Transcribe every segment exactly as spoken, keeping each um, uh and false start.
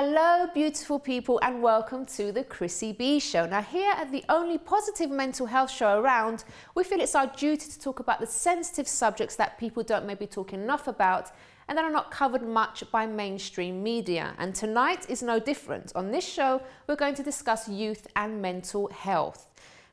Hello beautiful people and welcome to the Chrissy B Show. Now here at the only positive mental health show around, we feel it's our duty to talk about the sensitive subjects that people don't maybe talk enough about and that are not covered much by mainstream media. And tonight is no different. On this show, we're going to discuss youth and mental health.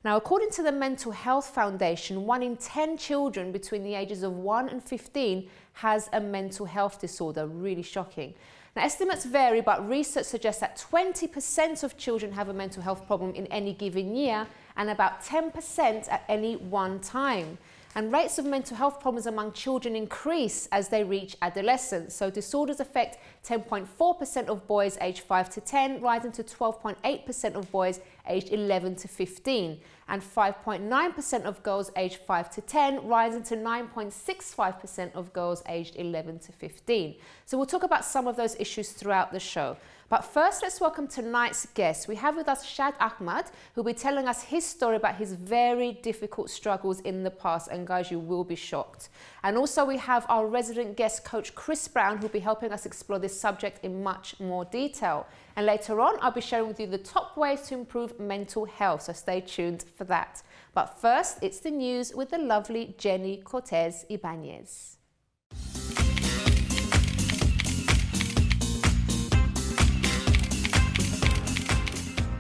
Now, according to the Mental Health Foundation, one in ten children between the ages of one and fifteen has a mental health disorder. Really shocking. Now, estimates vary, but research suggests that twenty percent of children have a mental health problem in any given year and about ten percent at any one time. And rates of mental health problems among children increase as they reach adolescence. So disorders affect ten point four percent of boys aged five to ten, rising to twelve point eight percent of boys aged eleven to fifteen, and five point nine percent of girls aged five to ten, rising to nine point six five percent of girls aged eleven to fifteen. So we'll talk about some of those issues throughout the show. But first, let's welcome tonight's guest. We have with us Shad Ahmed, who'll be telling us his story about his very difficult struggles in the past. And guys, you will be shocked. And also we have our resident guest, Coach Chris Browne, who'll be helping us explore this subject in much more detail. And later on, I'll be sharing with you the top ways to improve mental health, so stay tuned for that. But first, it's the news with the lovely Jenny Cortez Ibáñez.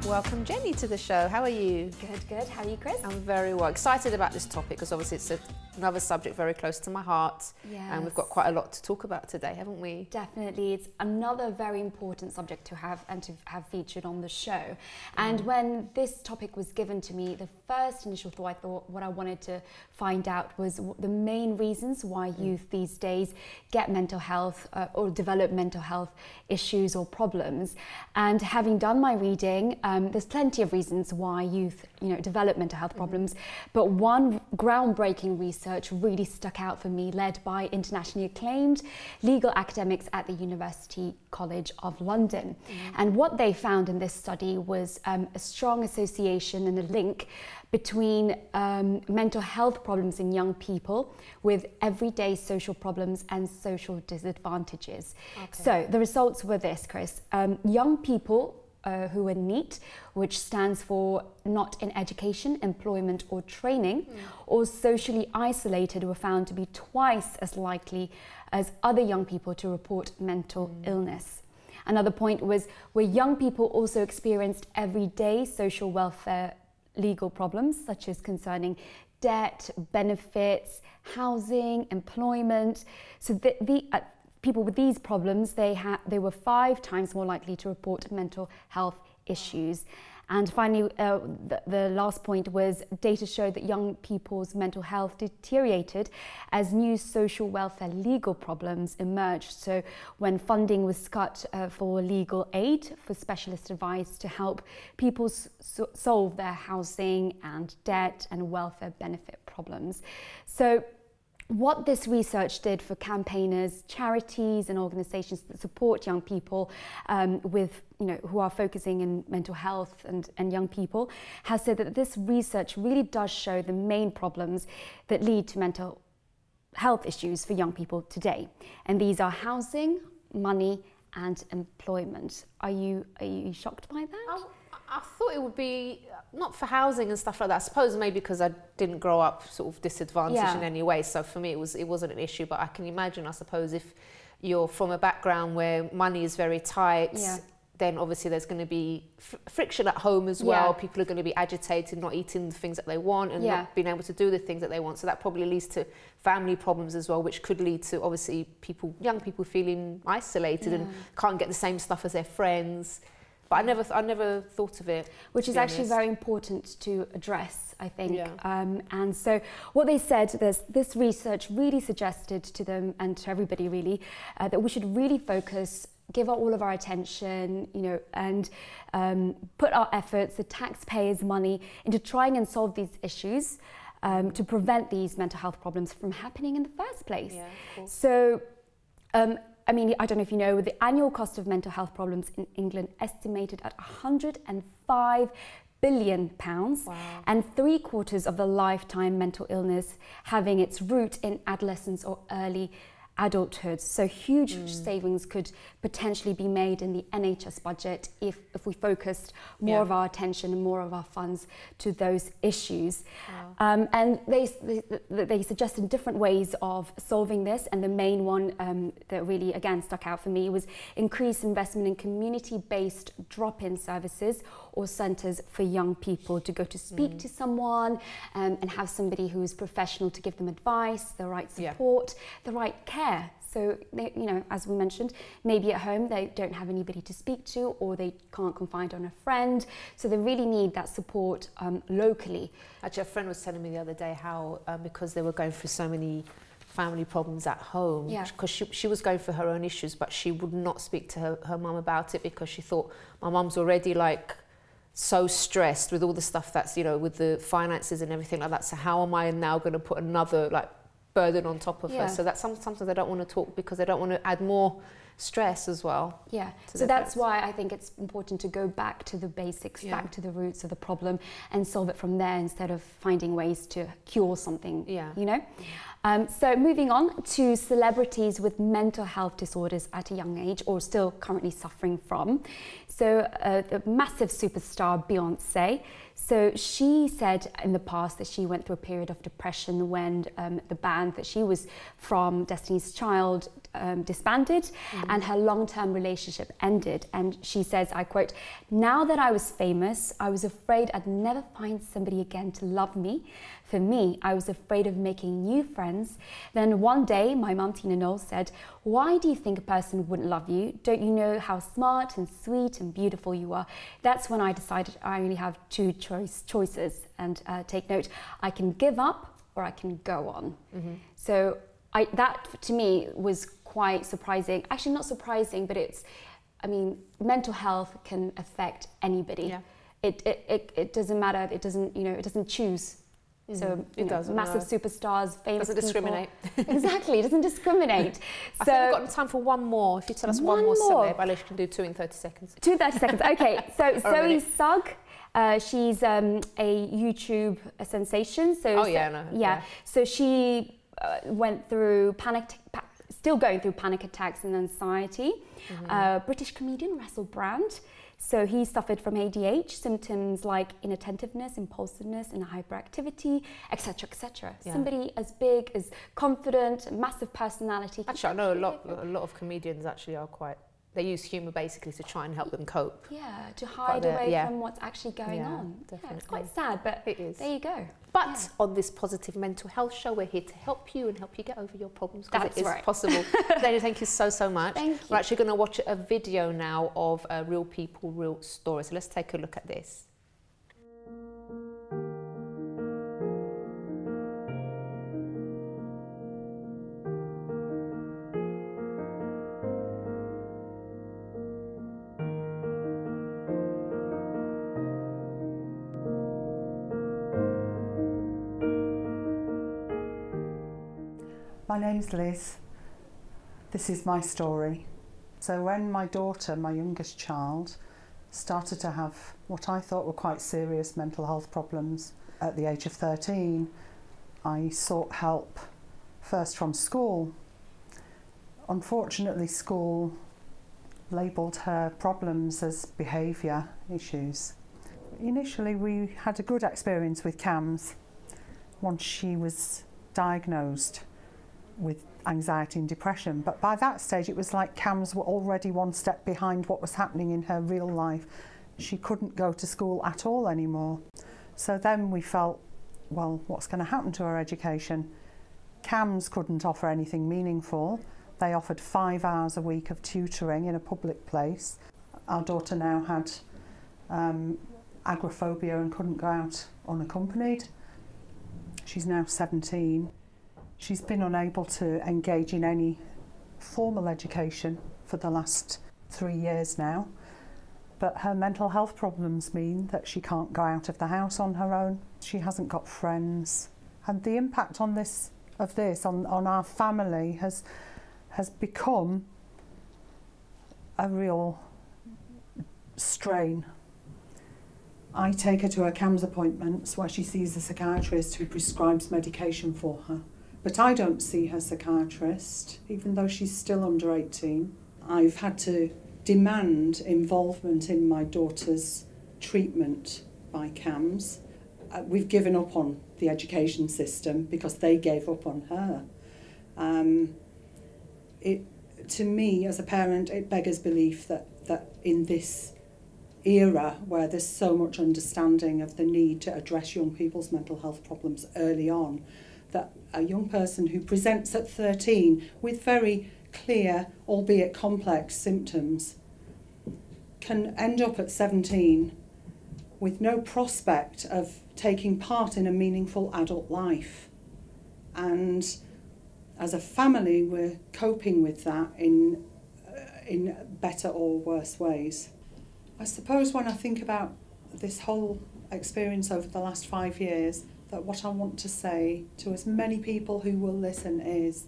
Welcome, Jenny, to the show. How are you? Good, good. How are you, Chris? I'm very well. Excited about this topic because obviously it's a, another subject very close to my heart. Yes. And we've got quite a lot to talk about today, haven't we? Definitely. It's another very important subject to have and to have featured on the show. Mm. And when this topic was given to me, the first initial thought I thought what I wanted to find out was the main reasons why mm. youth these days get mental health uh, or develop mental health issues or problems. And having done my reading, um, Um, there's plenty of reasons why youth, you know, develop mental health problems, mm-hmm. but one groundbreaking research really stuck out for me, led by internationally acclaimed legal academics at the University College of London. Mm-hmm. And what they found in this study was um, a strong association and a link between um, mental health problems in young people with everyday social problems and social disadvantages. Okay. So the results were this, Chris. Um, young people Uh, who are NEET, which stands for not in education, employment or training, mm. or socially isolated, were found to be twice as likely as other young people to report mental mm. illness. Another point was where young people also experienced everyday social welfare legal problems, such as concerning debt, benefits, housing, employment. So the, the uh, people with these problems, they, ha they were five times more likely to report mental health issues. And finally, uh, the, the last point was data showed that young people's mental health deteriorated as new social welfare legal problems emerged. So when funding was cut uh, for legal aid, for specialist advice to help people so solve their housing and debt and welfare benefit problems. So what this research did for campaigners, charities and organisations that support young people um, with, you know, who are focusing in mental health and, and young people, has said that this research really does show the main problems that lead to mental health issues for young people today. And these are housing, money and employment. Are you, are you shocked by that? Oh. I thought it would be, not for housing and stuff like that, I suppose maybe because I didn't grow up sort of disadvantaged yeah. in any way, so for me it, was, it wasn't an issue, but I can imagine, I suppose, if you're from a background where money is very tight, yeah. then obviously there's going to be fr friction at home as well, yeah. people are going to be agitated, not eating the things that they want and yeah. not being able to do the things that they want, so that probably leads to family problems as well, which could lead to obviously people, young people feeling isolated yeah. and can't get the same stuff as their friends. But I never, th I never thought of it. Which is actually very important to address, I think. Yeah. Um, and so what they said, this, this research really suggested to them and to everybody really, uh, that we should really focus, give all of our attention, you know, and um, put our efforts, the taxpayers' money, into trying and solve these issues um, to prevent these mental health problems from happening in the first place. Yeah, of course. So, um, I mean, I don't know if you know, the annual cost of mental health problems in England estimated at one hundred and five billion pounds, wow. and three quarters of the lifetime mental illness having its root in adolescence or early adulthood. So huge mm. savings could potentially be made in the N H S budget if, if we focused more yeah. of our attention and more of our funds to those issues. Wow. Um, and they, they, they suggested different ways of solving this, and the main one um, that really again stuck out for me was increased investment in community-based drop-in services or centres for young people to go to speak mm. to someone um, and have somebody who's professional to give them advice, the right support, yeah. the right care. So, they, you know, as we mentioned, maybe at home they don't have anybody to speak to, or they can't confide on a friend. So they really need that support um, locally. Actually, a friend was telling me the other day how um, because they were going through so many family problems at home, because yeah. she, she was going through her own issues, but she would not speak to her, her mum about it, because she thought, my mum's already like so stressed with all the stuff that's, you know, with the finances and everything like that. So how am I now going to put another like burden on top of yeah. her? So that's some, sometimes they don't want to talk because they don't want to add more stress as well. Yeah, so that's parents. Why I think it's important to go back to the basics, yeah. back to the roots of the problem and solve it from there, instead of finding ways to cure something, yeah. you know? Um, so moving on to celebrities with mental health disorders at a young age or still currently suffering from. So uh, the massive superstar Beyoncé. So she said in the past that she went through a period of depression when um, the band that she was from, Destiny's Child, um, disbanded mm. and her long-term relationship ended. And she says, I quote, "Now that I was famous, I was afraid I'd never find somebody again to love me. For me, I was afraid of making new friends. Then one day, my mum, Tina Knowles, said, 'Why do you think a person wouldn't love you? Don't you know how smart and sweet and beautiful you are?' That's when I decided I only have two choice choices. And uh, take note, I can give up or I can go on." Mm-hmm. So I, that, to me, was quite surprising. Actually, not surprising, but it's, I mean, mental health can affect anybody. Yeah. It, it, it, it doesn't matter. It doesn't, you know, it doesn't choose. Mm-hmm. So it know, massive matter. Superstars, famous doesn't discriminate. Exactly, it doesn't discriminate. I so think we've got time for one more. If you tell us one, one more celeb, I can do two in thirty seconds. Two in thirty seconds. Okay. So Zoe Sugg, uh, she's um, a YouTube a sensation. So oh yeah, no, yeah. yeah. So she uh, went through panic, pa still going through panic attacks and anxiety. Mm-hmm. uh, British comedian Russell Brand. So he suffered from A D H D, symptoms like inattentiveness, impulsiveness, and hyperactivity, et cetera, et cetera. Yeah. Somebody as big, as confident, massive personality. Actually, I know a lot, a lot of comedians actually are quite, they use humour basically to try and help them cope. Yeah, to hide away yeah. from what's actually going yeah, on. Definitely. Yeah, it's quite sad, but it is. There you go. But yeah. on this positive mental health show, we're here to help you and help you get over your problems, because it is right. possible. Lady, thank you so, so much. Thank you. We're actually going to watch a video now of uh, Real People, Real Stories. So let's take a look at this. My name's Liz. This is my story. So when my daughter, my youngest child, started to have what I thought were quite serious mental health problems at the age of thirteen, I sought help first from school. Unfortunately, school labelled her problems as behaviour issues. Initially, we had a good experience with CAMHS once she was diagnosed with anxiety and depression, but by that stage it was like CAMHS were already one step behind what was happening in her real life. She couldn't go to school at all anymore. So then we felt, well, what's going to happen to her education? CAMHS couldn't offer anything meaningful. They offered five hours a week of tutoring in a public place. Our daughter now had um, agoraphobia and couldn't go out unaccompanied. She's now seventeen. She's been unable to engage in any formal education for the last three years now, but her mental health problems mean that she can't go out of the house on her own. She hasn't got friends, and the impact on this of this on, on our family has has become a real strain. I take her to her CAMHS appointments, where she sees a psychiatrist who prescribes medication for her. But I don't see her psychiatrist, even though she's still under eighteen. I've had to demand involvement in my daughter's treatment by CAMHS. We've given up on the education system because they gave up on her. Um, it, to me, as a parent, it beggars belief that, that in this era where there's so much understanding of the need to address young people's mental health problems early on, that a young person who presents at thirteen with very clear, albeit complex, symptoms can end up at seventeen with no prospect of taking part in a meaningful adult life. And as a family, we're coping with that in, uh, in better or worse ways. I suppose when I think about this whole experience over the last five years, that what I want to say to as many people who will listen is,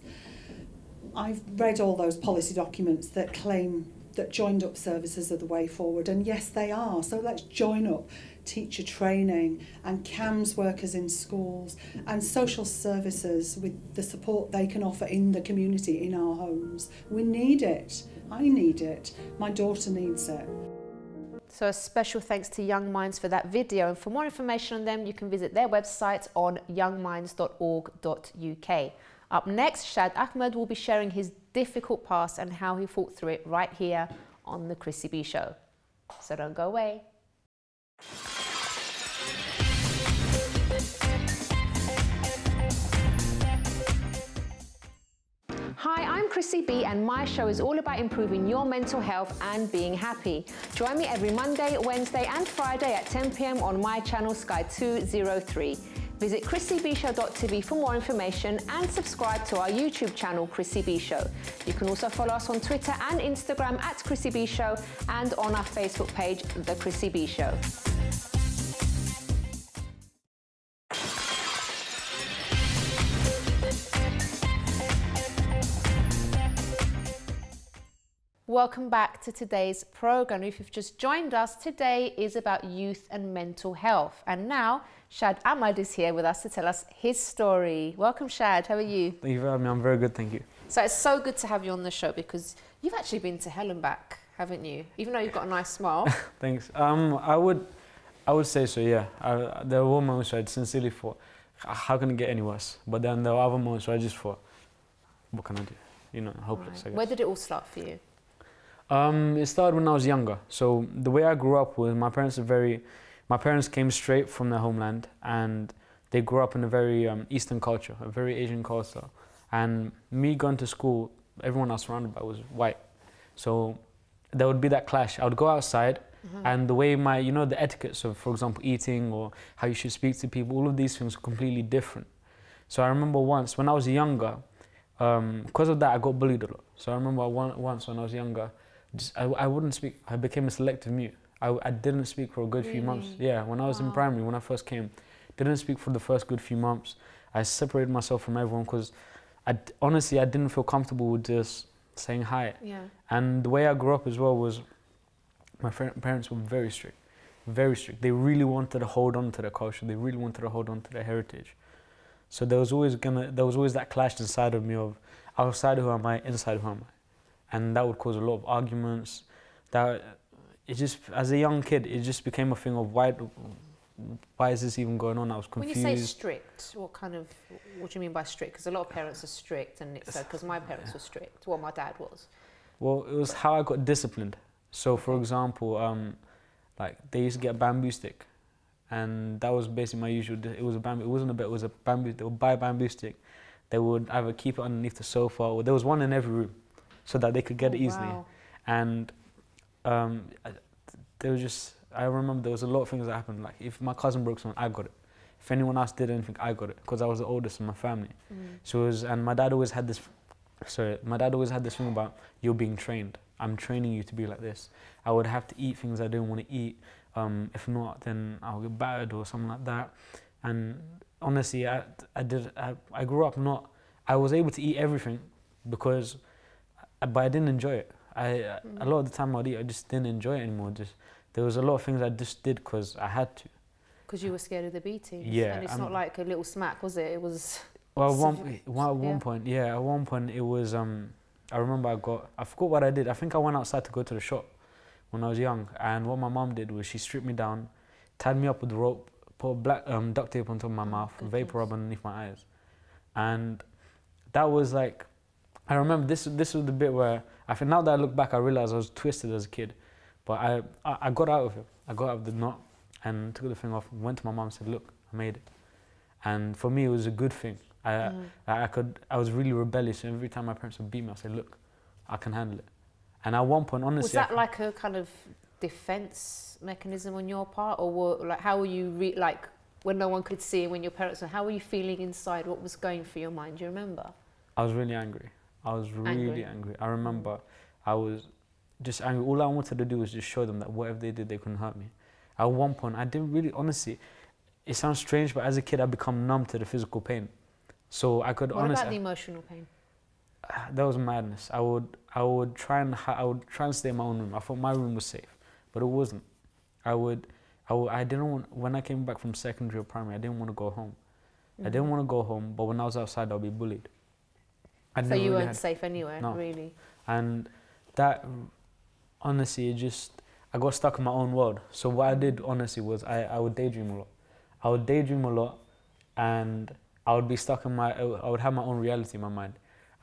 I've read all those policy documents that claim that joined up services are the way forward, and yes, they are. So let's join up teacher training and CAMHS workers in schools and social services with the support they can offer in the community, in our homes. We need it. I need it. My daughter needs it. So a special thanks to Young Minds for that video, and for more information on them you can visit their website on young minds dot org dot U K. Up next, Shad Ahmed will be sharing his difficult past and how he fought through it right here on The Chrissy B Show. So don't go away. Hi, I'm Chrissy B and my show is all about improving your mental health and being happy. Join me every Monday, Wednesday and Friday at ten p m on my channel Sky two oh three. Visit chrissy b show dot t v for more information and subscribe to our YouTube channel Chrissy B Show. You can also follow us on Twitter and Instagram at Chrissy B Show and on our Facebook page, The Chrissy B Show. Welcome back to today's programme. If you've just joined us, today is about youth and mental health. And now, Shad Ahmed is here with us to tell us his story. Welcome, Shad. How are you? Thank you for having me. I'm very good, thank you. So it's so good to have you on the show because you've actually been to hell and back, haven't you? Even though you've got a nice smile. Thanks. Um, I would, I would say so, yeah. I, there were moments where I sincerely thought, how can it get any worse? But then there were other moments where I just thought, what can I do? You know, hopeless, right. I guess. Where did it all start for you? Um, it started when I was younger. So the way I grew up was my parents are very, my parents came straight from their homeland and they grew up in a very um, Eastern culture, a very Asian culture. And me going to school, everyone I was surrounded by was white. So there would be that clash. I would go outside mm-hmm. and the way my, you know, the etiquettes of, for example, eating or how you should speak to people, all of these things were completely different. So I remember once when I was younger, um, because of that, I got bullied a lot. So I remember one, once when I was younger, Just, I, I wouldn't speak. I became a selective mute. I, I didn't speak for a good really? few months. Yeah, when I was wow. in primary, when I first came, didn't speak for the first good few months. I separated myself from everyone because I, honestly, I didn't feel comfortable with just saying hi. Yeah. And the way I grew up as well was my parents were very strict, very strict. They really wanted to hold on to their culture. They really wanted to hold on to their heritage. So there was always gonna, there was always that clash inside of me of outside who am I, inside who am I. And that would cause a lot of arguments. That it just, as a young kid, it just became a thing of why, why is this even going on? I was confused. When you say strict, what kind of, what do you mean by strict? Because a lot of parents are strict, and it's because uh, my parents yeah. were strict. Well, my dad was. Well, it was how I got disciplined. So, for example, um, like they used to get a bamboo stick, and that was basically my usual. It was a bamboo. It wasn't a bit. It was a bamboo. They would buy a bamboo stick. They would either keep it underneath the sofa, or there was one in every room, so that they could get oh, it easily. Wow. And um, there was just, I remember there was a lot of things that happened. Like if my cousin broke something, I got it. If anyone else did anything, I got it. Because I was the oldest in my family. Mm. So it was, and my dad always had this, sorry, my dad always had this thing about you're being trained. I'm training you to be like this. I would have to eat things I didn't want to eat. Um, if not, then I'll get battered or something like that. And honestly, I, I did, I, I grew up not, I was able to eat everything because but I didn't enjoy it. I, mm. A lot of the time I'd eat, I just didn't enjoy it anymore. Just, there was a lot of things I just did because I had to. Because you were scared of the beatings? Yeah. And it's I'm, not like a little smack, was it? It was... Well, at one, well, at one yeah. point, yeah, at one point it was, um, I remember I got, I forgot what I did. I think I went outside to go to the shop when I was young. And what my mum did was she stripped me down, tied me up with rope, put black um, duct tape on top of my mouth, Good vapor rub underneath my eyes. And that was like, I remember this, this was the bit where, I think now that I look back, I realize I was twisted as a kid. But I, I, I got out of it. I got out of the knot and took the thing off, went to my mum and said, look, I made it. And for me, it was a good thing. I, mm. I, I could, I was really rebellious, and every time my parents would beat me, I said, look, I can handle it. And at one point, honestly... Was that like a kind of defense mechanism on your part? Or were, like, how were you, re like, when no one could see, when your parents were, how were you feeling inside? What was going through your mind? Do you remember? I was really angry. I was really angry. angry. I remember I was just angry. All I wanted to do was just show them that whatever they did, they couldn't hurt me. At one point, I didn't really, honestly, it sounds strange, but as a kid, I become numb to the physical pain. So I could what honestly. What about the emotional pain? I, that was madness. I would, I would try and, I would try and stay in my own room. I thought my room was safe, but it wasn't. I would, I would, I didn't want. When I came back from secondary or primary, I didn't want to go home. Mm-hmm. I didn't want to go home, but when I was outside, I'd be bullied. I so you really weren't had, safe anywhere, no. really. And that, honestly, it just, I got stuck in my own world. So what I did, honestly, was I, I would daydream a lot. I would daydream a lot, and I would be stuck in my, I would have my own reality in my mind.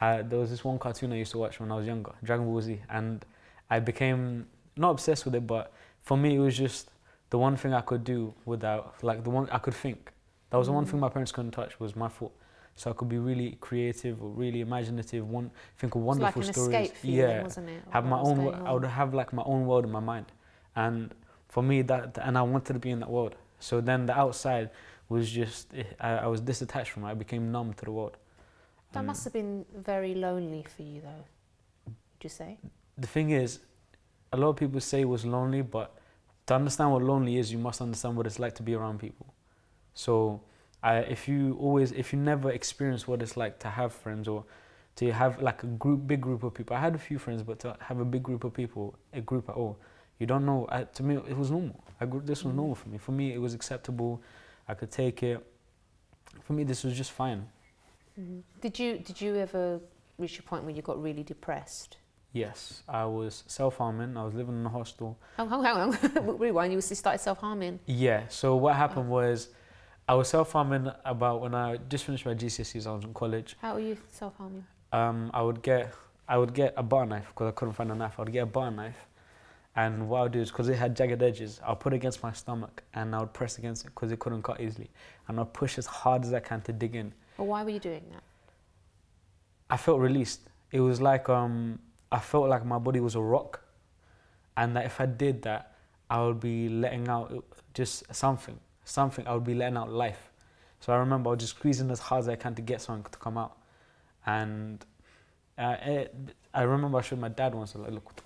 Uh, there was this one cartoon I used to watch when I was younger, Dragon Ball Z, and I became, not obsessed with it, but for me it was just the one thing I could do without, like the one, I could think. That was the one thing my parents couldn't touch, was my thought. So I could be really creative or really imaginative, one, think of wonderful stories. It was like an escape feeling, yeah, wasn't it? Have my own, I would have like my own world in my mind. And for me, that, and I wanted to be in that world. So then the outside, was just, I, I was disattached from it. I became numb to the world. That um, must have been very lonely for you, though, would you say? The thing is, a lot of people say it was lonely, but to understand what lonely is, you must understand what it's like to be around people. So I, if you always, if you never experience what it's like to have friends or to have like a group, big group of people. I had a few friends, but to have a big group of people, a group at all, you don't know. I, to me, it was normal. I grew, this was normal for me. For me, it was acceptable. I could take it. For me, this was just fine. Mm-hmm. Did you did you ever reach a point where you got really depressed? Yes, I was self-harming. I was living in a hostel. Oh, hang on, hang on. Rewind. You started self-harming. Yeah. So what happened oh. was, I was self-harming about when I just finished my G C S Es. I was in college. How were you self-harming? Um, I would get I would get a butter knife because I couldn't find a knife. I would get a butter knife. And what I would do is, because it had jagged edges, I'll put it against my stomach and I would press against it because it couldn't cut easily. And I'll push as hard as I can to dig in. Well, why were you doing that? I felt released. It was like, um, I felt like my body was a rock. And that if I did that, I would be letting out just something, something. I would be letting out life. So I remember I was just squeezing as hard as I can to get something to come out. And uh, it, I remember I showed my dad once, like, look,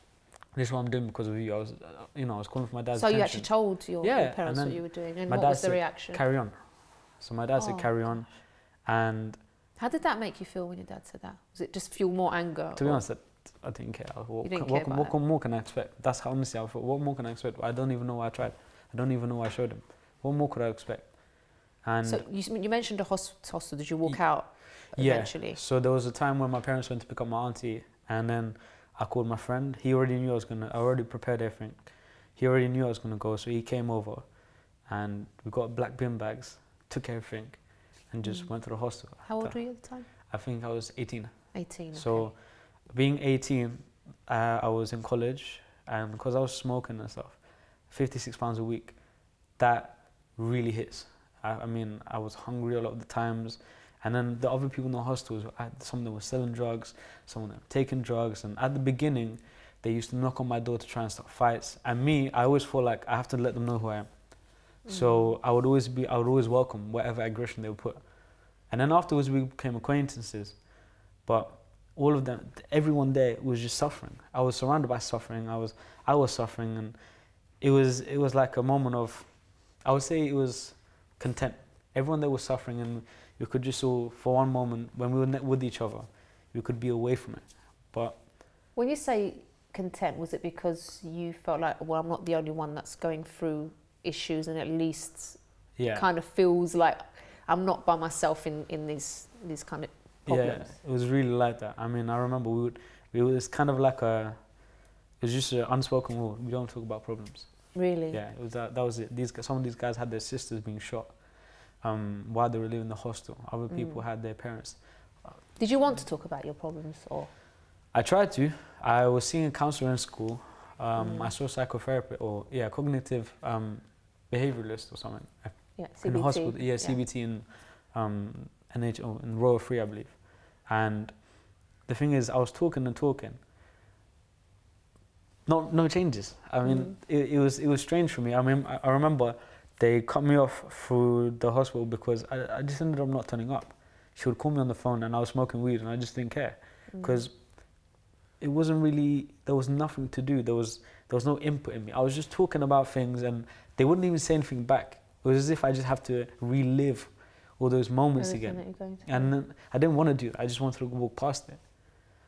this is what I'm doing because of you. I was, you know, I was calling for my dad's So attention. You actually told your, yeah, your parents what you were doing, and what was the said, reaction? Carry on. So my dad oh. said, carry on, and... How did that make you feel when your dad said that? Was it just fuel more anger? To or? be honest, I, I didn't care. What, you didn't what, care what, what, what more can I expect? That's how honestly I felt. What more can I expect? I don't even know why I tried. I don't even know why I showed him. What more could I expect? And so you, you mentioned a hostel. Did you walk y out eventually? Yeah. So there was a time when my parents went to pick up my auntie, and then... I called my friend. He already knew I was gonna. I already prepared everything. He already knew I was gonna go, so he came over, and we got black bin bags, took everything, and just mm. went to the hostel. How old were you at the time? I think I was eighteen. eighteen. Okay. So, being eighteen, uh, I was in college, and because I was smoking and stuff, fifty-six pounds a week, that really hits. I, I mean, I was hungry a lot of the times. And then the other people in the hostels, some of them were selling drugs, some of them taking drugs. And at the beginning, they used to knock on my door to try and start fights. And me, I always felt like I have to let them know who I am. Mm. So I would always be, I would always welcome whatever aggression they would put. And then afterwards, we became acquaintances. But all of them, everyone there was just suffering. I was surrounded by suffering. I was, I was suffering, and it was, it was like a moment of, I would say it was content. Everyone there was suffering, and we could just all, for one moment, when we were with each other, we could be away from it. But when you say content, was it because you felt like, well, I'm not the only one that's going through issues, and at least yeah. kind of feels like I'm not by myself in, in these these kind of problems? Yeah, it was really like that. I mean, I remember we would, it was kind of like a, it was just an unspoken rule. We don't talk about problems. Really? Yeah, it was that, that was it. These, some of these guys had their sisters being shot um, while they were living in the hostel. Other mm. people had their parents. Did you want to talk about your problems? Or? I tried to. I was seeing a counsellor in school. Um, mm. I saw a psychotherapist, or yeah, cognitive um, behaviouralist or something. Yeah, C B T. In the hospital, yeah, yeah. C B T in um, N H O, in Royal Free, I believe. And the thing is, I was talking and talking. No, no changes. I mean, mm. it, it was it was strange for me. I mean, I, I remember they cut me off through the hospital because I, I just ended up not turning up. She would call me on the phone, and I was smoking weed, and I just didn't care because mm. it wasn't really. There was nothing to do. There was there was no input in me. I was just talking about things, and they wouldn't even say anything back. It was as if I just have to relive all those moments Everything again. That you're going to and then I didn't want to do it. I just wanted to walk past it.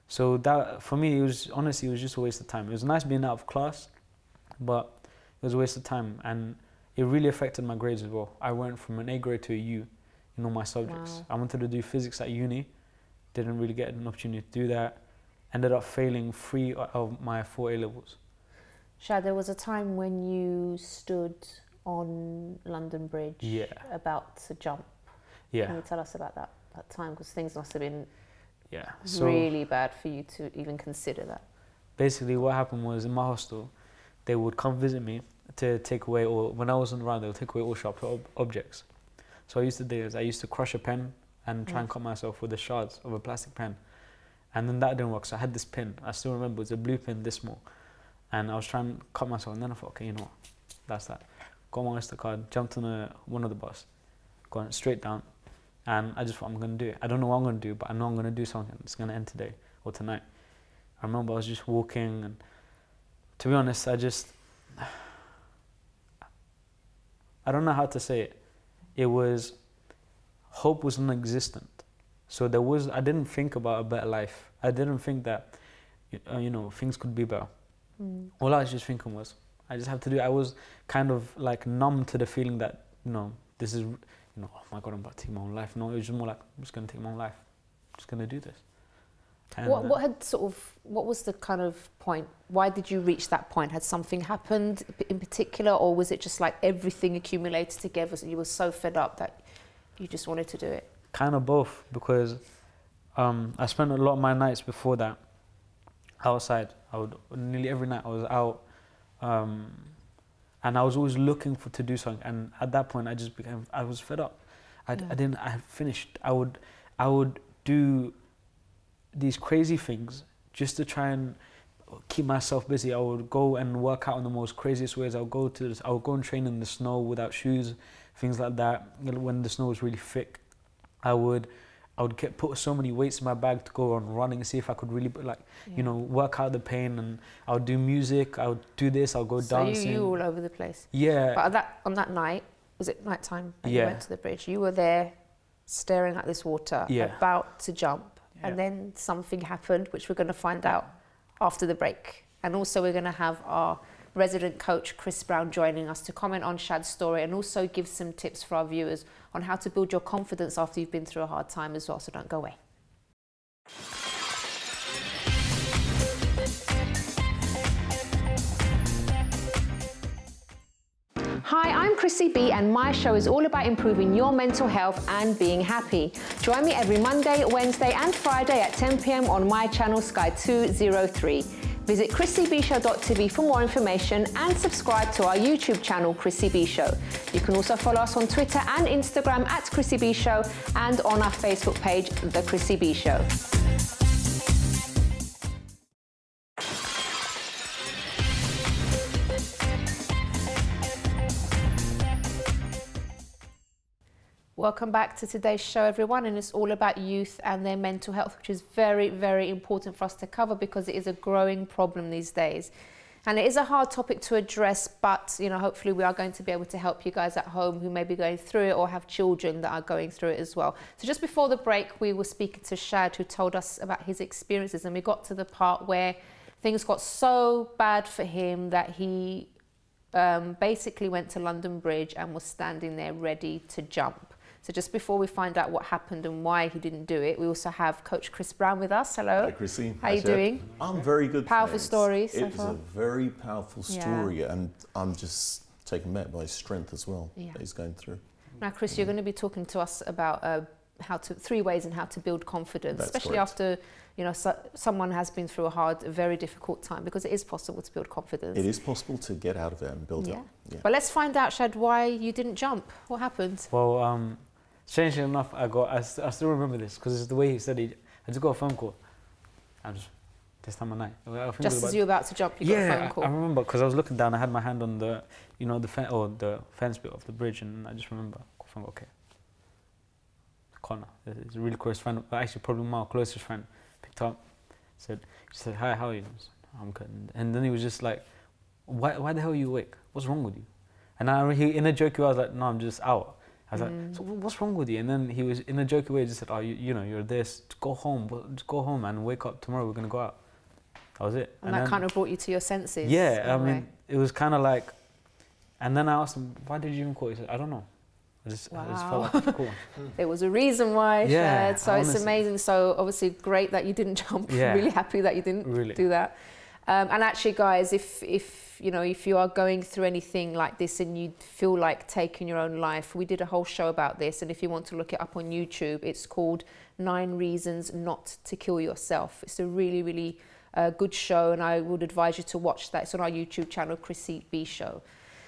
So that, for me, it was, honestly, it was just a waste of time. It was nice being out of class, but it was a waste of time. And it really affected my grades as well. I went from an A grade to a U in all my subjects. Wow. I wanted to do physics at uni, didn't really get an opportunity to do that. Ended up failing three of my four A levels. Shad, there was a time when you stood on London Bridge yeah. about to jump. Yeah. Can you tell us about that, that time? Because things must have been... Yeah, so really bad for you to even consider that. Basically, what happened was in my hostel, they would come visit me to take away, or when I wasn't around, they would take away all sharp ob objects. So I used to do is I used to crush a pen and try mm. and cut myself with the shards of a plastic pen, and then that didn't work. So I had this pin. I still remember it's a blue pin this small, and I was trying to cut myself. And then I thought, okay, you know what, that's that. Got my MasterCard, jumped on a, one of the bus, gone straight down. And I just thought, I'm going to do it. I don't know what I'm going to do, but I know I'm going to do something. It's going to end today or tonight. I remember I was just walking, and to be honest, I just... I don't know how to say it. It was... Hope was non-existent. So there was... I didn't think about a better life. I didn't think that, uh, you know, things could be better. Mm. All I was just thinking was, I just have to do it. I was kind of, like, numb to the feeling that, you know, this is... You know, oh my God, I'm about to take my own life. No, it was just more like, I'm just going to take my own life. I'm just going to do this. And what, what had sort of, what was the kind of point? Why did you reach that point? Had something happened in particular, or was it just like everything accumulated together, so you were so fed up that you just wanted to do it? Kind of both, because um, I spent a lot of my nights before that outside. I would, nearly every night I was out. Um, And I was always looking for to do something, and at that point, I just became. I was fed up. I, yeah. I didn't. I finished. I would, I would do these crazy things just to try and keep myself busy. I would go and work out in the most craziest ways. I would go to. This, I would go and train in the snow without shoes, things like that. When the snow was really thick, I would, I would get put so many weights in my bag to go on running and see if I could really, like, yeah. you know, work out the pain. And I would do music, I would do this, I would go so dancing. So you, you all over the place. Yeah. But that, on that night, was it night time when yeah. you went to the bridge? You were there staring at this water, yeah. about to jump. Yeah. And then something happened, which we're going to find out after the break. And also we're going to have our resident coach, Chris Browne, joining us to comment on Shad's story and also give some tips for our viewers on how to build your confidence after you've been through a hard time as well, so don't go away. Hi, I'm Chrissy B, and my show is all about improving your mental health and being happy. Join me every Monday, Wednesday and Friday at ten p m on my channel Sky two oh three. Visit chrissy b show dot t v for more information and subscribe to our YouTube channel, Chrissy B Show. You can also follow us on Twitter and Instagram at Chrissy B Show, and on our Facebook page, The Chrissy B Show. Welcome back to today's show, everyone, and it's all about youth and their mental health, which is very, very important for us to cover because it is a growing problem these days. And it is a hard topic to address, but, you know, hopefully we are going to be able to help you guys at home who may be going through it or have children that are going through it as well. So just before the break, we were speaking to Shad, who told us about his experiences, and we got to the part where things got so bad for him that he um, basically went to London Bridge and was standing there ready to jump. So just before we find out what happened and why he didn't do it, we also have Coach Chris Browne with us. Hello. Hi, Chrissy. How are you doing? I'm very good. Powerful story so far. It was a very powerful story, yeah. And I'm just taken back by his strength as well, yeah, that he's going through. Now, Chris, you're going to be talking to us about uh, how to three ways and how to build confidence, That's especially correct. after you know so, someone has been through a hard, a very difficult time, because it is possible to build confidence. It is possible to get out of it and build yeah. it. Yeah. But let's find out, Shad, why you didn't jump. What happened? Well, um, strangely enough, I got. I, st I still remember this because it's the way he said it. I just got a phone call. I'm just this time of night. Just as you were about to jump, you yeah, got a phone call. I, I remember because I was looking down. I had my hand on the, you know, the fen or the fence bit of the bridge, and I just remember. I'm okay. Connor, is a really close friend, actually probably my closest friend, picked up, said, she said, "Hi, how are you?" I was like, "I'm good." And then he was just like, why, why the hell are you awake? What's wrong with you?" And I, he, in a jokey way, I was like, "No, I'm just out." I was mm. like, "So what's wrong with you?" And then he was, in a jokey way, just said, "Oh, you, you know, you're this, go home, just go home and wake up tomorrow, we're going to go out." That was it. And, and that then, kind of brought you to your senses. Yeah, I mean, way. it was kind of like, and then I asked him, "Why did you even call?" He said, "I don't know. I just, wow. I just felt cool." There was a reason why, yeah, Shad. So honestly, it's amazing. So obviously great that you didn't jump. Yeah. Really happy that you didn't really. do that. Um, and actually, guys, if, if, you know, if you are going through anything like this and you feel like taking your own life, we did a whole show about this. And if you want to look it up on YouTube, it's called Nine Reasons Not to Kill Yourself. It's a really, really uh, good show. And I would advise you to watch that. It's on our YouTube channel, Chrissy B Show.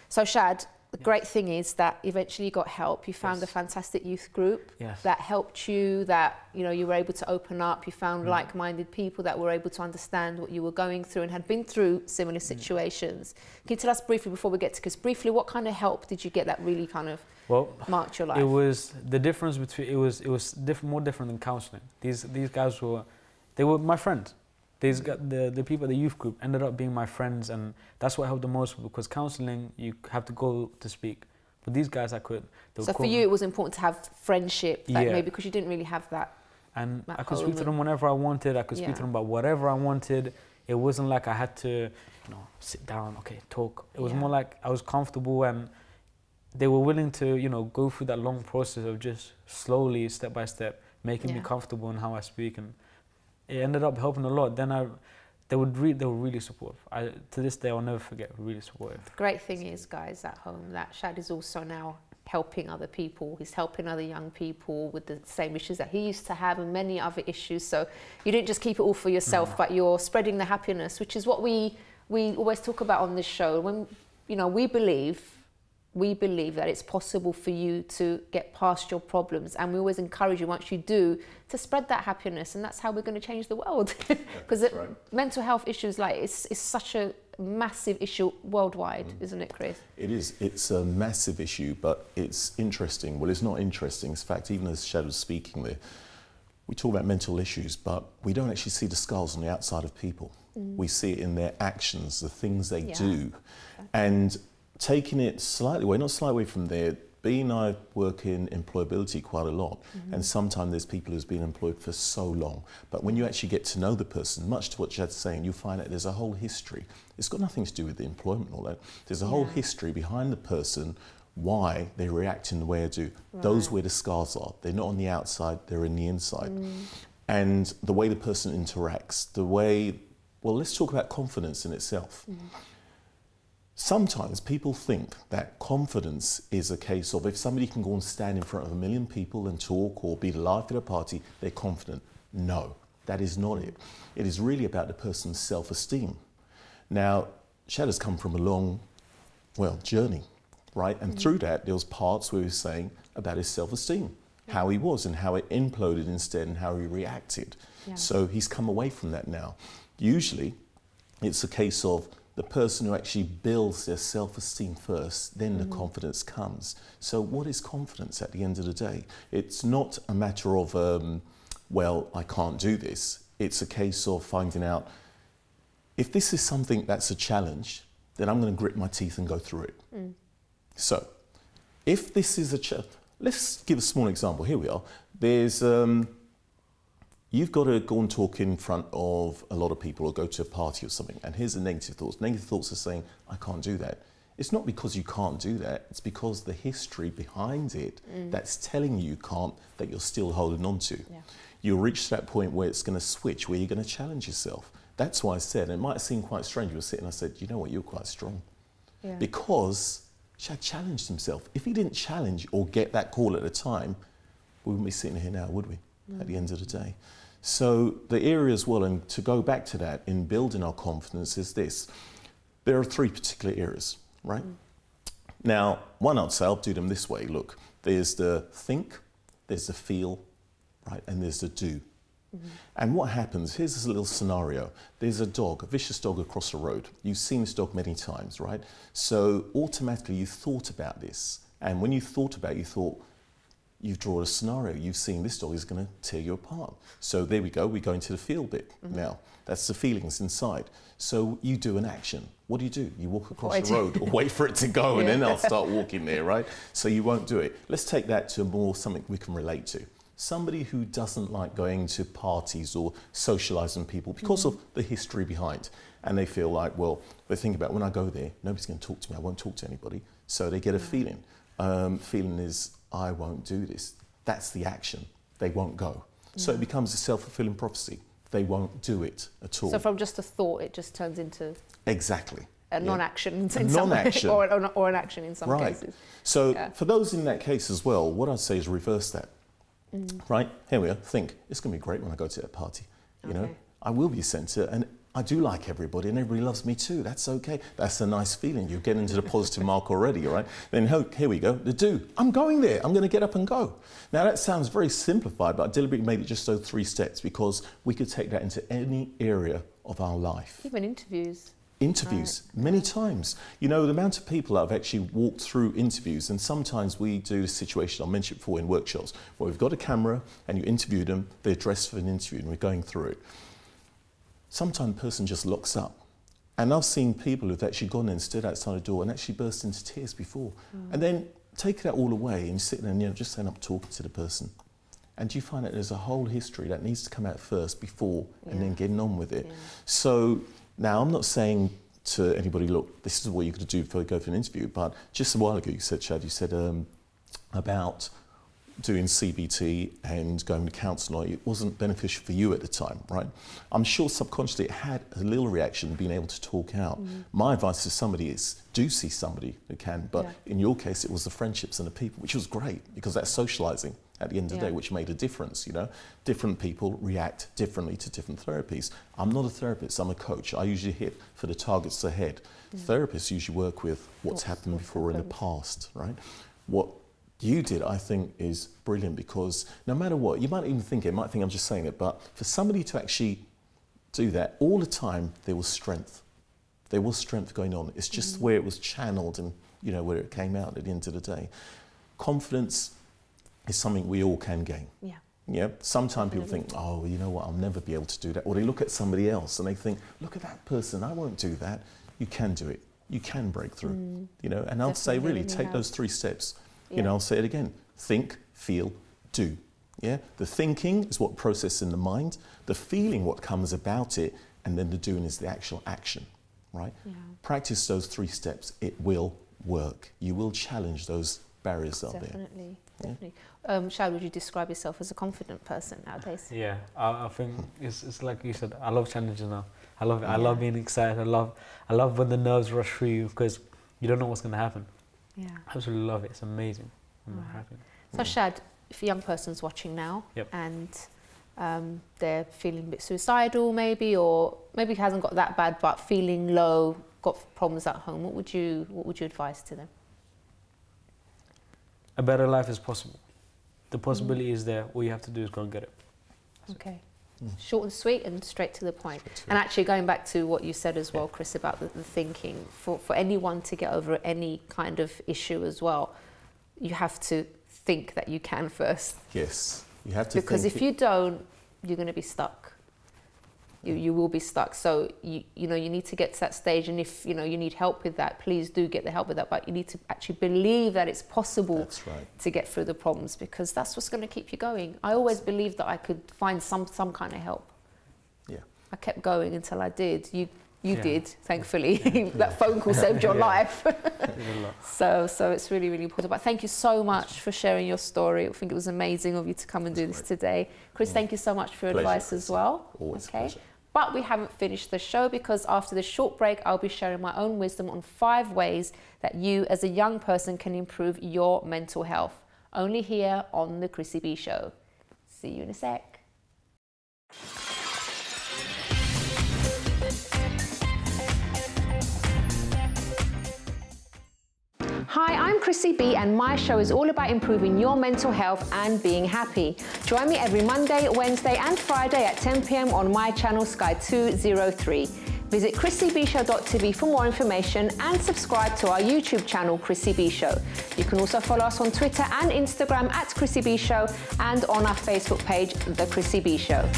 So Shad, the yes. great thing is that eventually you got help. You found yes. a fantastic youth group yes. that helped you, that you know you were able to open up. You found mm. like-minded people that were able to understand what you were going through and had been through similar situations. Mm. Can you tell us briefly, before we get to Chris, briefly, what kind of help did you get that really kind of well, marked your life? It was the difference between, it was, it was diff more different than counselling. These, these guys were, they were my friends. These, the, the people at the youth group ended up being my friends, and that's what helped the most, because counselling, you have to go to speak. But these guys, I could. So for you, me. it was important to have friendship, like yeah. maybe because you didn't really have that. And that I could speak room. to them whenever I wanted. I could yeah. speak to them about whatever I wanted. It wasn't like I had to, you know, sit down, okay, talk. It was yeah. more like I was comfortable, and they were willing to, you know, go through that long process of just slowly, step by step, making yeah. me comfortable in how I speak. And it ended up helping a lot. Then I, they, would re they were really supportive. I, to this day, I'll never forget, really supportive. The great thing is, guys at home, that Shad is also now helping other people. He's helping other young people with the same issues that he used to have and many other issues. So you didn't just keep it all for yourself, no. but you're spreading the happiness, which is what we, we always talk about on this show. When, you know, we believe, we believe that it's possible for you to get past your problems, and we always encourage you, once you do, to spread that happiness, and that's how we're going to change the world. Because right. mental health issues, like, it's, it's such a massive issue worldwide, mm. isn't it, Chris? It is. It's a massive issue, but it's interesting. Well, it's not interesting. In fact, even as Shad was speaking there, we talk about mental issues, but we don't actually see the scars on the outside of people. Mm. We see it in their actions, the things they yeah. do. Okay. And taking it slightly away, not slightly away from there, B and I work in employability quite a lot, mm-hmm. and sometimes there's people who's been employed for so long, but when you actually get to know the person, much to what Shad's saying, you find that there's a whole history. It's got nothing to do with the employment and all that. There's a whole yeah. history behind the person, why they react in the way they do. Right. Those where the scars are. They're not on the outside, they're in the inside. Mm. And the way the person interacts, the way, well, let's talk about confidence in itself. Mm. Sometimes people think that confidence is a case of if somebody can go and stand in front of a million people and talk or be the life at a party, they're confident. No, that is not it. It is really about the person's self-esteem. Now, Shad has come from a long, well, journey, right? And mm-hmm. through that, there was parts where he was saying about his self-esteem, yeah. how he was and how it imploded instead and how he reacted. Yeah. So he's come away from that now. Usually, it's a case of the person who actually builds their self-esteem first, then mm-hmm. the confidence comes. So what is confidence at the end of the day? It's not a matter of, um, well, I can't do this. It's a case of finding out, if this is something that's a challenge, then I'm going to grit my teeth and go through it. Mm. So if this is a challenge, let's give a small example. Here we are. There's, um, you've got to go and talk in front of a lot of people or go to a party or something, and here's the negative thoughts. Negative thoughts are saying, I can't do that. It's not because you can't do that, it's because the history behind it mm. that's telling you you can't, that you're still holding on to. Yeah. You'll reach that point where it's going to switch, where you're going to challenge yourself. That's why I said, and it might seem quite strange, you were sitting, I said, you know what, you're quite strong. Yeah. Because Shad challenged himself. If he didn't challenge or get that call at the time, we wouldn't be sitting here now, would we, mm. at the end of the day? So the area as well, and to go back to that, in building our confidence is this. There are three particular areas. Right? Mm. Now, one, I'd say I'll do them this way. Look, there's the think, there's the feel, right? And there's the do. Mm-hmm. And what happens, here's this little scenario. There's a dog, a vicious dog across the road. You've seen this dog many times, right? So automatically you thought about this. And when you thought about it, you thought, you've drawn a scenario. You've seen this dog is going to tear you apart. So there we go, we go into the feel bit mm-hmm. now. That's the feelings inside. So you do an action. What do you do? You walk across Wait. the road or wait for it to go yeah. and then I'll start walking there, right? So you won't do it. Let's take that to more something we can relate to. Somebody who doesn't like going to parties or socializing people because mm-hmm. of the history behind. And they feel like, well, they think about when I go there, nobody's going to talk to me, I won't talk to anybody. So they get a mm-hmm. feeling. Um, feeling is, I won't do this. That's the action. They won't go. Mm. So it becomes a self-fulfilling prophecy. They won't do it at all. So from just a thought, it just turns into... Exactly. A yeah. non-action in non some or, or, or an action in some right. cases. So yeah. for those in that case as well, what I'd say is reverse that. Mm. Right? Here we are. Think, it's going to be great when I go to that party. You okay. know, I will be sent to... And I do like everybody and everybody loves me too. That's okay. That's a nice feeling. You're getting into the positive mark already, right? Then here we go. The do. I'm going there. I'm going to get up and go. Now that sounds very simplified, but I deliberately made it just so three steps because we could take that into any area of our life. Even interviews. Interviews, right. many times. You know, the amount of people that have actually walked through interviews, and sometimes we do this situation I mentioned before in workshops, where we've got a camera and you interview them, they're dressed for an interview and we're going through it. Sometimes a person just locks up. And I've seen people who've actually gone and stood outside the door and actually burst into tears before. Mm. And then take that all away and sit there and you know, just end up talking to the person. And you find that there's a whole history that needs to come out first before yeah. and then getting on with it. Yeah. So now I'm not saying to anybody, look, this is what you're going to do before you go for an interview. But just a while ago you said, Shad, you said um, about doing C B T and going to counselling, it wasn't beneficial for you at the time, right? I'm sure subconsciously it had a little reaction being able to talk out. Mm-hmm. My advice to somebody is do see somebody who can, but yeah. in your case it was the friendships and the people, which was great because that's socialising at the end of yeah. the day, which made a difference, you know? Different people react differently to different therapies. I'm not a therapist, I'm a coach. I usually hit for the targets ahead. Yeah. Therapists usually work with what's, what's happened what's before happened. in the past, right? What you did, I think, is brilliant because no matter what, you might even think it, might think I'm just saying it, but for somebody to actually do that all the time, there was strength. There was strength going on. It's just mm-hmm. where it was channeled and, you know, where it came out at the end of the day. Confidence is something we all can gain. Yeah. Yeah. Sometimes people think, oh, you know what, I'll never be able to do that. Or they look at somebody else and they think, look at that person, I won't do that. You can do it. You can break through, mm. you know, and I'd say really take have. those three steps. You know, I'll say it again. Think, feel, do. Yeah? The thinking is what processes in the mind, the feeling what comes about it, and then the doing is the actual action, right? Yeah. Practice those three steps. It will work. You will challenge those barriers that are there. Definitely, definitely. Yeah? Um, Shad, would you describe yourself as a confident person nowadays? Yeah, I, I think it's, it's like you said, I love challenges now. I love it. Yeah. I love being excited. I love, I love when the nerves rush through you because you don't know what's going to happen. Yeah. I absolutely love it. It's amazing. I'm right. happy. So yeah. Shad, if a young person's watching now yep. and um, they're feeling a bit suicidal maybe, or maybe hasn't got that bad but feeling low, got problems at home, what would you what would you advise to them? A better life is possible. The possibility mm. is there. All you have to do is go and get it. That's okay. It. Short and sweet and straight to the point. And actually going back to what you said as well, Chris, about the, the thinking, for, for anyone to get over any kind of issue as well, you have to think that you can first. Yes, you have to because think. Because if you don't, you're going to be stuck. You, you will be stuck. So, you, you know, you need to get to that stage. And if, you know, you need help with that, please do get the help with that. But you need to actually believe that it's possible that's right. to get through the problems because that's what's going to keep you going. I always believed that I could find some, some kind of help. Yeah. I kept going until I did. You You yeah. did, thankfully. Yeah. That phone call saved your yeah. life. so, so it's really, really important. But thank you so much for sharing your story. I think it was amazing of you to come and That's do great. this today. Chris, yeah. thank you so much for your pleasure. advice as well. Always okay. a pleasure. But we haven't finished the show, because after this short break, I'll be sharing my own wisdom on five ways that you as a young person can improve your mental health. Only here on The Chrissy B Show. See you in a sec. Hi, I'm Chrissy B and my show is all about improving your mental health and being happy. Join me every Monday, Wednesday and Friday at ten p m on my channel Sky two oh three. Visit chrissy b show dot t v for more information and subscribe to our YouTube channel Chrissy B Show. You can also follow us on Twitter and Instagram at Chrissy B Show and on our Facebook page, The Chrissy B Show.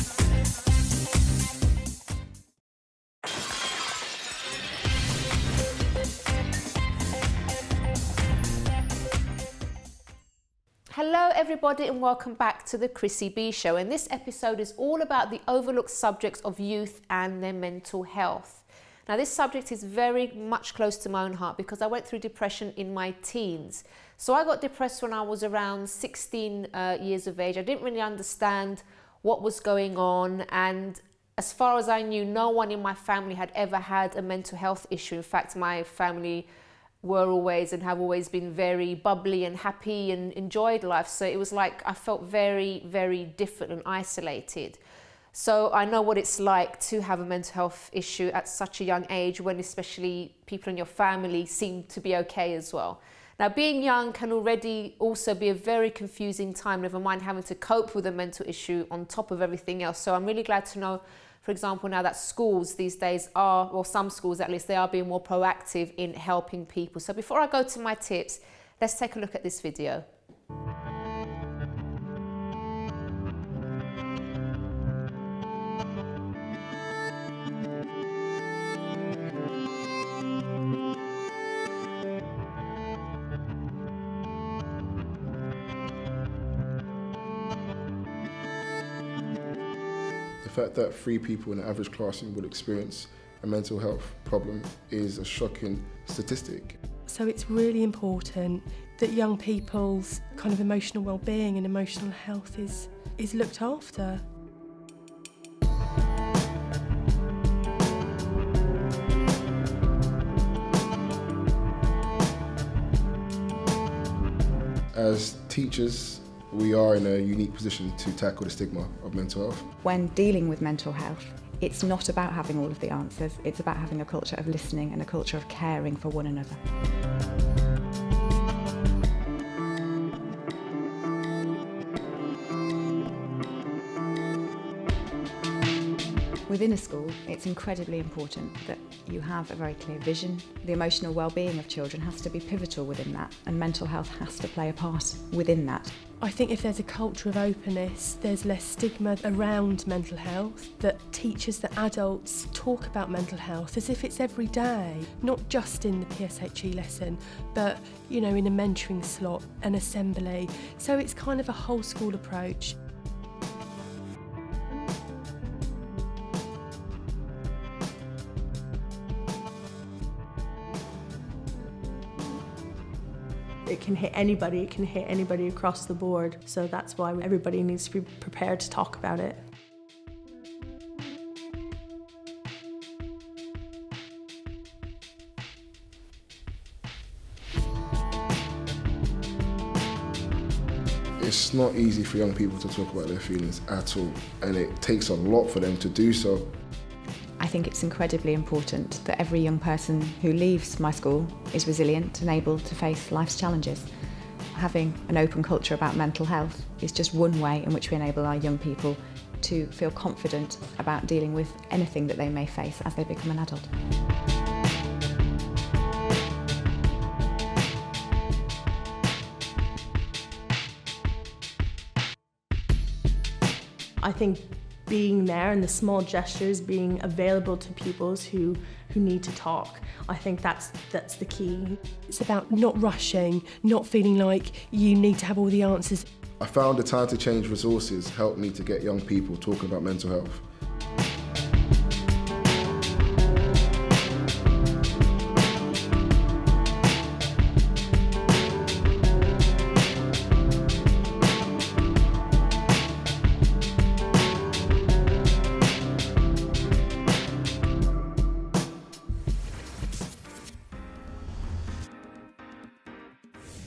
Hello everybody and welcome back to The Chrissy B Show, and this episode is all about the overlooked subjects of youth and their mental health. Now this subject is very much close to my own heart because I went through depression in my teens. So I got depressed when I was around sixteen uh, years of age. I didn't really understand what was going on, and as far as I knew, no one in my family had ever had a mental health issue. In fact, my family were always and have always been very bubbly and happy and enjoyed life. So it was like I felt very, very different and isolated. So I know what it's like to have a mental health issue at such a young age, when especially people in your family seem to be okay as well. Now, being young can already also be a very confusing time, never mind having to cope with a mental issue on top of everything else. So I'm really glad to know, for example, now that schools these days are, or some schools at least, they are being more proactive in helping people. So before I go to my tips, let's take a look at this video. The fact that three people in the average classroom will experience a mental health problem is a shocking statistic. So it's really important that young people's kind of emotional well-being and emotional health is, is looked after. As teachers, we are in a unique position to tackle the stigma of mental health. When dealing with mental health, it's not about having all of the answers, it's about having a culture of listening and a culture of caring for one another. Within a school, it's incredibly important that you have a very clear vision. The emotional well-being of children has to be pivotal within that, and mental health has to play a part within that. I think if there's a culture of openness, there's less stigma around mental health, that teachers, that adults talk about mental health as if it's every day, not just in the P S H E lesson, but, you know, in a mentoring slot, an assembly. So it's kind of a whole school approach. It can hit anybody, it can hit anybody across the board. So that's why everybody needs to be prepared to talk about it. It's not easy for young people to talk about their feelings at all, and it takes a lot for them to do so. I think it's incredibly important that every young person who leaves my school is resilient and able to face life's challenges. Having an open culture about mental health is just one way in which we enable our young people to feel confident about dealing with anything that they may face as they become an adult. I think being there and the small gestures, being available to pupils who, who need to talk, I think that's, that's the key. It's about not rushing, not feeling like you need to have all the answers. I found the Time to Change resources helped me to get young people talking about mental health.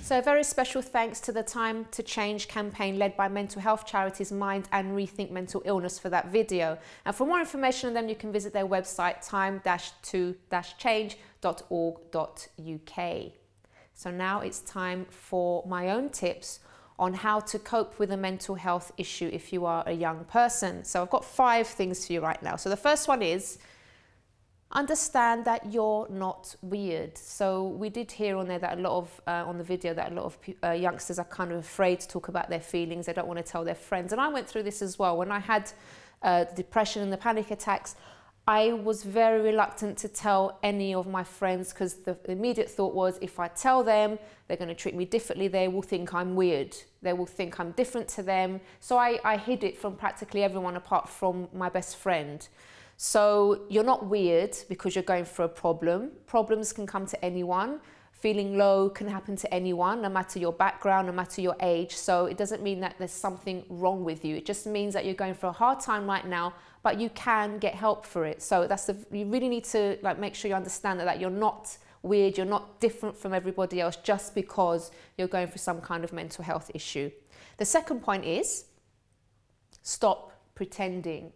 So a very special thanks to the Time to Change campaign led by mental health charities Mind and Rethink Mental Illness for that video. And for more information on them, you can visit their website time dash to dash change dot org dot U K. So now it's time for my own tips on how to cope with a mental health issue if you are a young person. So I've got five things for you right now. So the first one is, understand that you're not weird. So we did hear on there that a lot of, uh, on the video, that a lot of uh, youngsters are kind of afraid to talk about their feelings. They don't want to tell their friends. And I went through this as well. When I had uh, the depression and the panic attacks, I was very reluctant to tell any of my friends because the immediate thought was, if I tell them, they're going to treat me differently. They will think I'm weird. They will think I'm different to them. So I, I hid it from practically everyone apart from my best friend. So you're not weird because you're going through a problem. Problems can come to anyone. Feeling low can happen to anyone, no matter your background, no matter your age. So it doesn't mean that there's something wrong with you. It just means that you're going through a hard time right now, but you can get help for it. So that's the, you really need to like make sure you understand that, that you're not weird, you're not different from everybody else just because you're going through some kind of mental health issue. The second point is, stop pretending.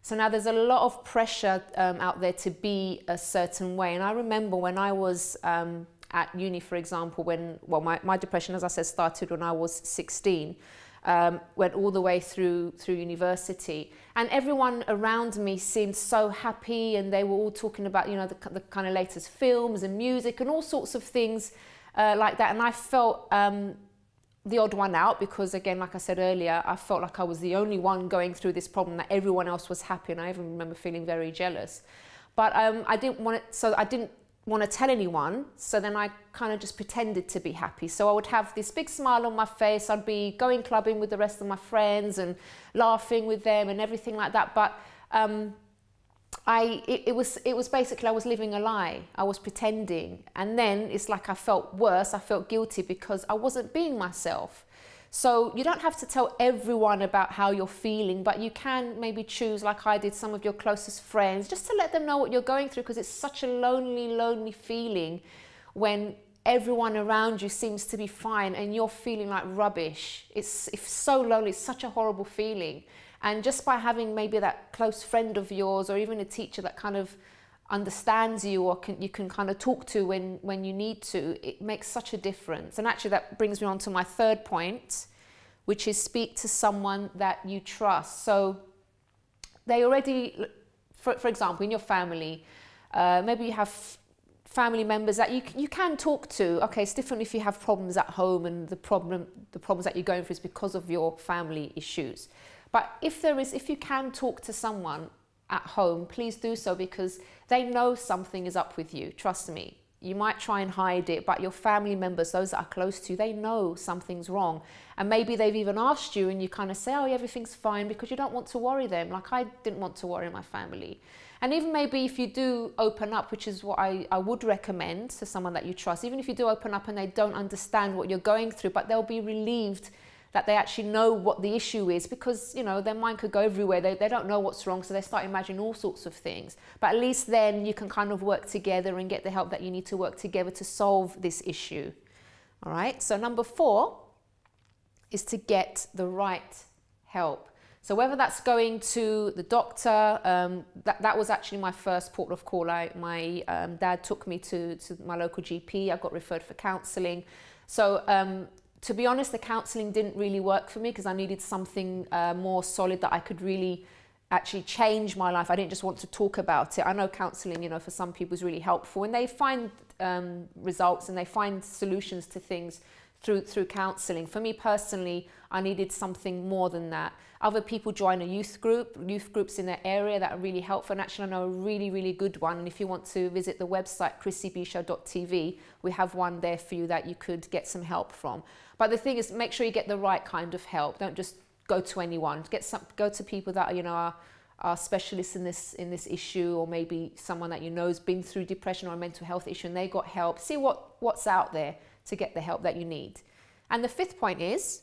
So now there's a lot of pressure um, out there to be a certain way. And I remember when I was um, at uni, for example, when, well, my, my depression, as I said, started when I was sixteen. Um, went all the way through through university, and everyone around me seemed so happy, and they were all talking about, you know, the, the kind of latest films and music and all sorts of things uh, like that. And I felt um, the odd one out because, again, like I said earlier, I felt like I was the only one going through this problem, that everyone else was happy, and I even remember feeling very jealous. But um, I didn't want it, so I didn't want to tell anyone, so then I kind of just pretended to be happy. So I would have this big smile on my face, I'd be going clubbing with the rest of my friends and laughing with them and everything like that, but um, I, it, it was, it was basically I was living a lie, I was pretending, and then it's like I felt worse, I felt guilty because I wasn't being myself. So you don't have to tell everyone about how you're feeling, but you can maybe choose, like I did, some of your closest friends, just to let them know what you're going through, because it's such a lonely, lonely feeling when everyone around you seems to be fine and you're feeling like rubbish. It's, it's so lonely, it's such a horrible feeling. And just by having maybe that close friend of yours, or even a teacher that kind of understands you, or can, you can kind of talk to when, when you need to, it makes such a difference. And actually that brings me on to my third point, which is speak to someone that you trust. So they already, for, for example, in your family, uh, maybe you have family members that you, you can talk to. Okay, it's different if you have problems at home and the, problem, the problems that you're going through is because of your family issues. But if there is, if you can talk to someone at home, please do so, because they know something is up with you, trust me. You might try and hide it, but your family members, those that are close to you, they know something's wrong. And maybe they've even asked you and you kind of say, oh, everything's fine, because you don't want to worry them. Like I didn't want to worry my family. And even maybe if you do open up, which is what I, I would recommend to someone that you trust, even if you do open up and they don't understand what you're going through, but they'll be relieved that they actually know what the issue is, because, you know, their mind could go everywhere. They, they don't know what's wrong, so they start imagining all sorts of things. But at least then you can kind of work together and get the help that you need to work together to solve this issue. All right, so number four is to get the right help. So whether that's going to the doctor, um, that, that was actually my first port of call. I, my um, dad took me to, to my local G P. I got referred for counselling. So, um, to be honest, the counselling didn't really work for me because I needed something uh, more solid that I could really actually change my life. I didn't just want to talk about it. I know counselling, you know, for some people is really helpful, and they find um, results and they find solutions to things through, through counselling. For me personally, I needed something more than that. Other people join a youth group, youth groups in their area that are really helpful, and actually I know a really, really good one. And if you want to visit the website chrissy b show dot t v, we have one there for you that you could get some help from. But the thing is, make sure you get the right kind of help. Don't just go to anyone. Get some, go to people that, you know, are, are specialists in this, in this issue, or maybe someone that you know has been through depression or a mental health issue and they got help. See what, what's out there to get the help that you need. And the fifth point is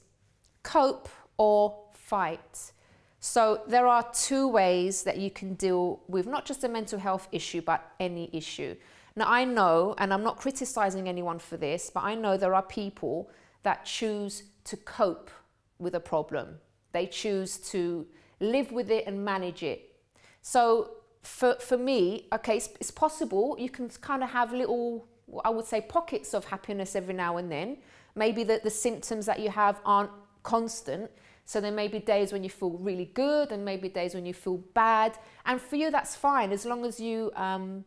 cope or fight. So there are two ways that you can deal with not just a mental health issue, but any issue. Now, I know, and I'm not criticizing anyone for this, but I know there are people that choose to cope with a problem. They choose to live with it and manage it. So for, for me, okay, it's, it's possible. You can kind of have little, I would say, pockets of happiness every now and then. Maybe the, the symptoms that you have aren't constant. So there may be days when you feel really good and maybe days when you feel bad. And for you, that's fine. As long as you, um,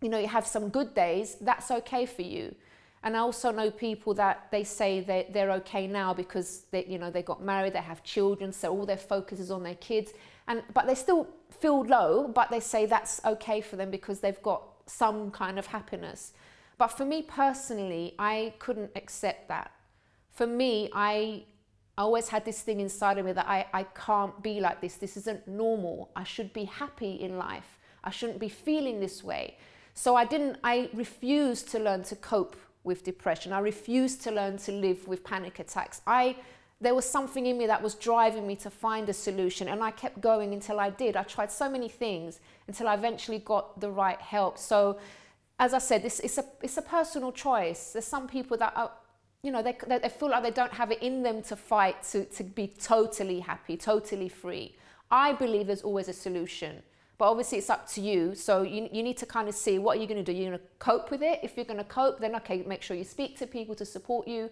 you know, you have some good days, that's okay for you. And I also know people that they say they, they're okay now because they, you know, they got married, they have children, so all their focus is on their kids. And, but they still feel low, but they say that's okay for them because they've got some kind of happiness. But for me personally, I couldn't accept that. For me, I... I always had this thing inside of me that I, I can't be like this. This isn't normal. I should be happy in life. I shouldn't be feeling this way. So I didn't, I refused to learn to cope with depression. I refused to learn to live with panic attacks. I, there was something in me that was driving me to find a solution, and I kept going until I did. I tried so many things until I eventually got the right help. So as I said, this, it's, a, it's a personal choice. There's some people that are, you know, they, they feel like they don't have it in them to fight, to, to be totally happy, totally free. I believe there's always a solution, but obviously it's up to you. So you, you need to kind of see, what are you going to do? You're going to cope with it? If you're going to cope, then okay, make sure you speak to people to support you.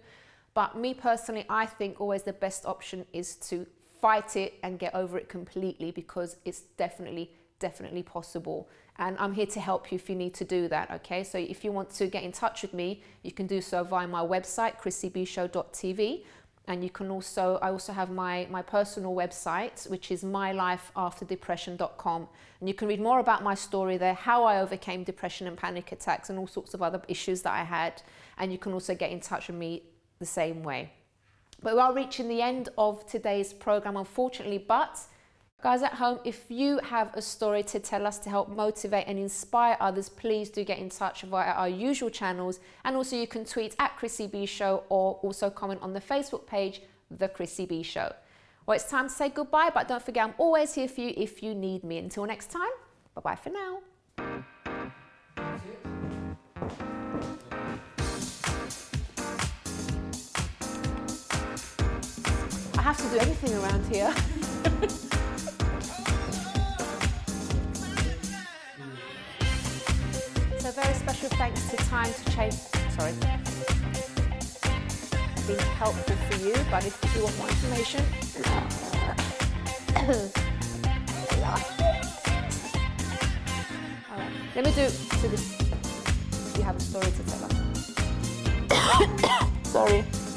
But me personally, I think always the best option is to fight it and get over it completely, because it's definitely, definitely possible. And I'm here to help you if you need to do that, okay? So if you want to get in touch with me, you can do so via my website, chrissy b show dot t v. And you can also, I also have my, my personal website, which is my life after depression dot com. And you can read more about my story there, how I overcame depression and panic attacks and all sorts of other issues that I had. And you can also get in touch with me the same way. But we are reaching the end of today's program, unfortunately, but guys at home, if you have a story to tell us to help motivate and inspire others, please do get in touch via our usual channels. And also you can tweet at Chrissy B Show, or also comment on the Facebook page, The Chrissy B Show. Well, it's time to say goodbye, but don't forget I'm always here for you if you need me. Until next time, bye-bye for now. I have to do anything around here. A very special thanks to Time to Change. Sorry, it's been helpful for you, but if you want more information, all right. Let me do to this. If you have a story to tell us. Sorry.